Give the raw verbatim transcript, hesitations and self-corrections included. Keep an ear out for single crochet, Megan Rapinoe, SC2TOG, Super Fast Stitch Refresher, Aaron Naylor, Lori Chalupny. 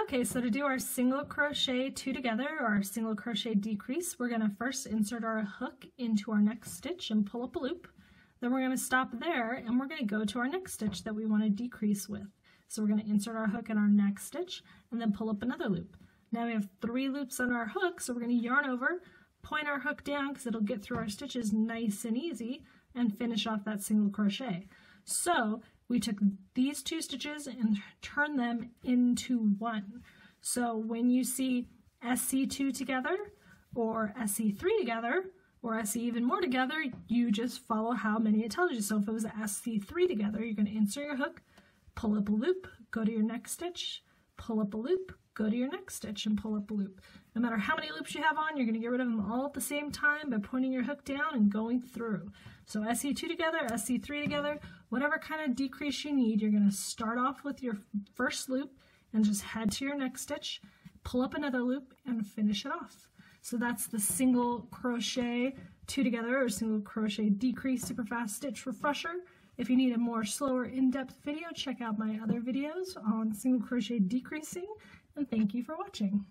Okay, so to do our single crochet two together, or our single crochet decrease, we're going to first insert our hook into our next stitch and pull up a loop. Then we're going to stop there and we're going to go to our next stitch that we want to decrease with. So we're going to insert our hook in our next stitch and then pull up another loop. Now we have three loops on our hook, so we're going to yarn over, point our hook down because it'll get through our stitches nice and easy, and finish off that single crochet. So we took these two stitches and turned them into one. So when you see S C two together, or S C three together, or S C even more together, you just follow how many it tells you. So if it was S C three together, you're going to insert your hook, pull up a loop, go to your next stitch, pull up a loop, go to your next stitch, and pull up a loop. No matter how many loops you have on, you're going to get rid of them all at the same time by pointing your hook down and going through. So S C two together, S C three together, whatever kind of decrease you need, you're going to start off with your first loop and just head to your next stitch, pull up another loop, and finish it off. So that's the single crochet two together, or single crochet decrease super fast stitch refresher. If you need a more slower in-depth video, check out my other videos on single crochet decreasing, and thank you for watching.